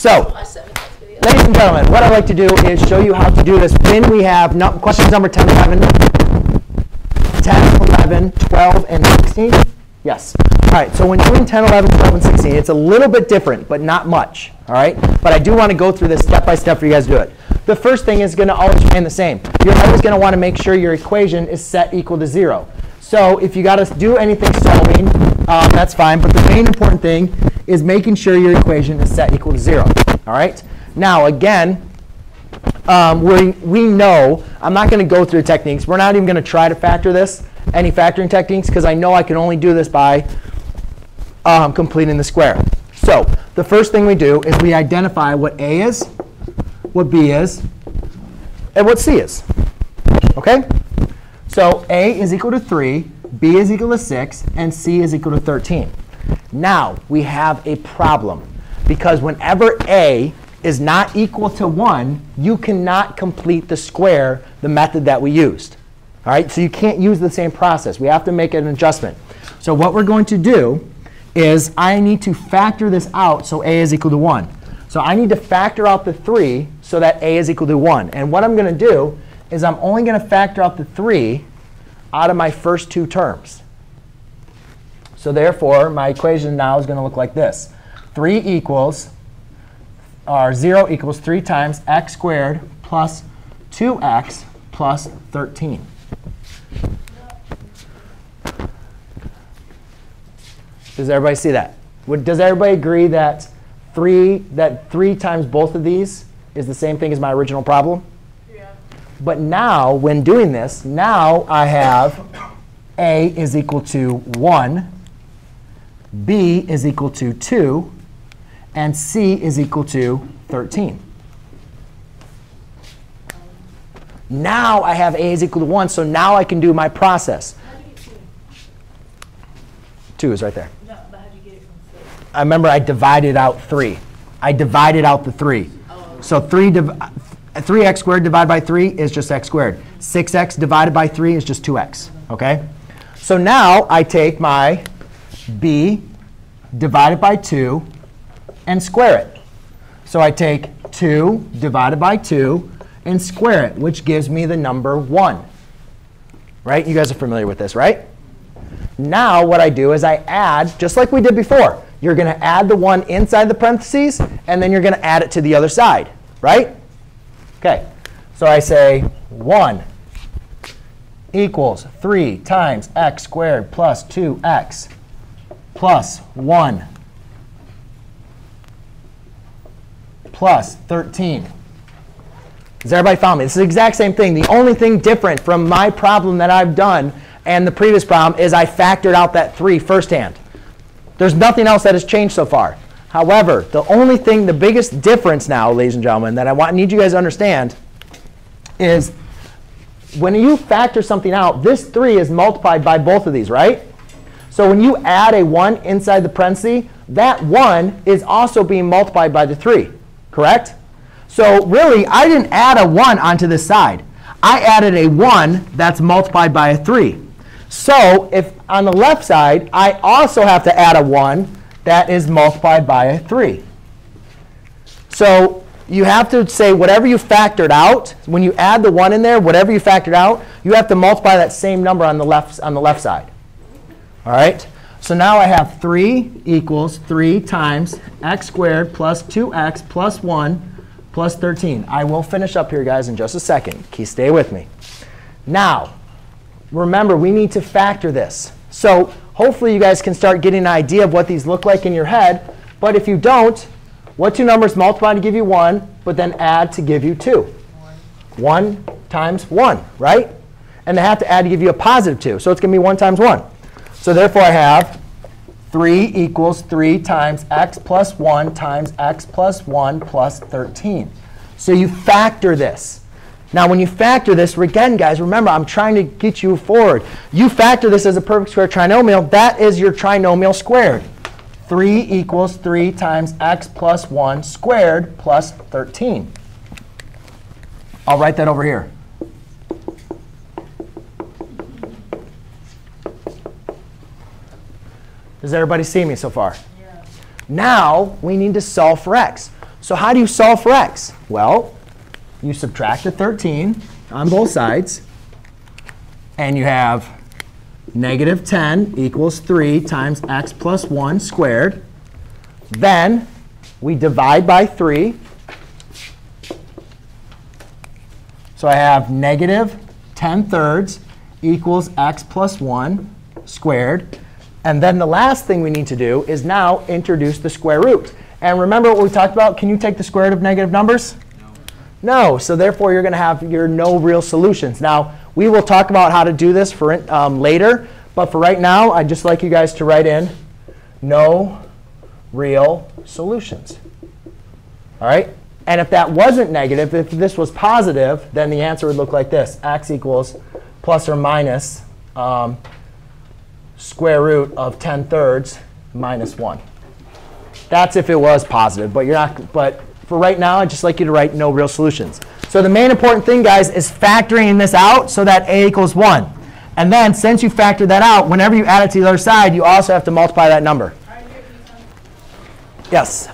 So, ladies and gentlemen, what I'd like to do is show you how to do this when we have questions number 10, 11, 12, and 16. Yes. All right, so when doing 10, 11, 12, and 16, it's a little bit different, but not much, all right? But I do want to go through this step by step for you guys to do it. The first thing is going to always remain the same. You're always going to want to make sure your equation is set equal to 0. So if you got to do anything solving, that's fine. But the main important thing is making sure your equation is set equal to 0, all right? Now, again, we know, I'm not going to go through techniques. We're not even going to try to factor this, any factoring techniques, because I know I can only do this by completing the square. So the first thing we do is we identify what A is, what B is, and what C is. Okay? So A is equal to 3, B is equal to 6, and C is equal to 13. Now we have a problem, because whenever A is not equal to 1, you cannot complete the square, the method that we used. All right? So you can't use the same process. We have to make an adjustment. So what we're going to do is I need to factor this out so A is equal to 1. So I need to factor out the 3 so that A is equal to 1. And what I'm going to do is I'm only going to factor out the 3 out of my first two terms. So therefore, my equation now is going to look like this. 0 equals 3 times x squared plus 2x plus 13. Does everybody see that? Does everybody agree that 3 times both of these is the same thing as my original problem? Yeah. But now, when doing this, now I have A is equal to 1, B is equal to 2, and C is equal to 13. Now I have A is equal to 1, so now I can do my process. 2 is right there. No, but how do you get it from 3? I remember I divided out 3. I divided out the 3. Oh, okay. So 3x squared divided by 3 is just x squared. 6x divided by 3 is just 2x. Okay? So now I take my b divided by 2 and square it. So I take 2 divided by 2 and square it, which gives me the number 1. Right? You guys are familiar with this, right? Now what I do is I add, just like we did before. You're going to add the 1 inside the parentheses, and then you're going to add it to the other side, right? OK. So I say 1 equals 3 times x squared plus 2x plus 1 plus 13. Does everybody follow me? This is the exact same thing. The only thing different from my problem that I've done and the previous problem is I factored out that 3 firsthand. There's nothing else that has changed so far. However, the only thing, the biggest difference now, ladies and gentlemen, that I need you guys to understand is when you factor something out, this 3 is multiplied by both of these, right? So when you add a 1 inside the parenthesis, that 1 is also being multiplied by the 3, correct? So really, I didn't add a 1 onto this side. I added a 1 that's multiplied by a 3. So if on the left side, I also have to add a 1 that is multiplied by a 3. So you have to say whatever you factored out, when you add the 1 in there, whatever you factored out, you have to multiply that same number on the left side. All right? So now I have 3 equals 3 times x squared plus 2x plus 1 plus 13. I will finish up here, guys, in just a second. Please stay with me. Now, remember, we need to factor this. So hopefully you guys can start getting an idea of what these look like in your head. But if you don't, what two numbers multiply to give you 1, but then add to give you 2? 1 times 1, right? And they have to add to give you a positive 2. So it's going to be 1 times 1. So therefore, I have 3 equals 3 times x plus 1 times x plus 1 plus 13. So you factor this. Now, when you factor this, again, guys, remember, I'm trying to get you forward. You factor this as a perfect square trinomial. That is your trinomial squared. 3 equals 3 times x plus 1 squared plus 13. I'll write that over here. Does everybody see me so far? Yeah. Now we need to solve for x. So how do you solve for x? Well, you subtract the 13 on both sides, and you have negative 10 equals 3 times x plus 1 squared. Then we divide by 3. So I have negative 10 thirds equals x plus 1 squared. And then the last thing we need to do is now introduce the square root. And remember what we talked about? Can you take the square root of negative numbers? No. So therefore, you're going to have your no real solutions. Now, we will talk about how to do this for later. But for right now, I'd just like you guys to write in no real solutions. All right? And if that wasn't negative, if this was positive, then the answer would look like this. X equals plus or minus square root of 10 thirds minus 1. That's if it was positive. But you're not. But for right now, I'd just like you to write no real solutions. So the main important thing, guys, is factoring this out so that a equals 1. And then since you factor that out, whenever you add it to the other side, you also have to multiply that number. Yes.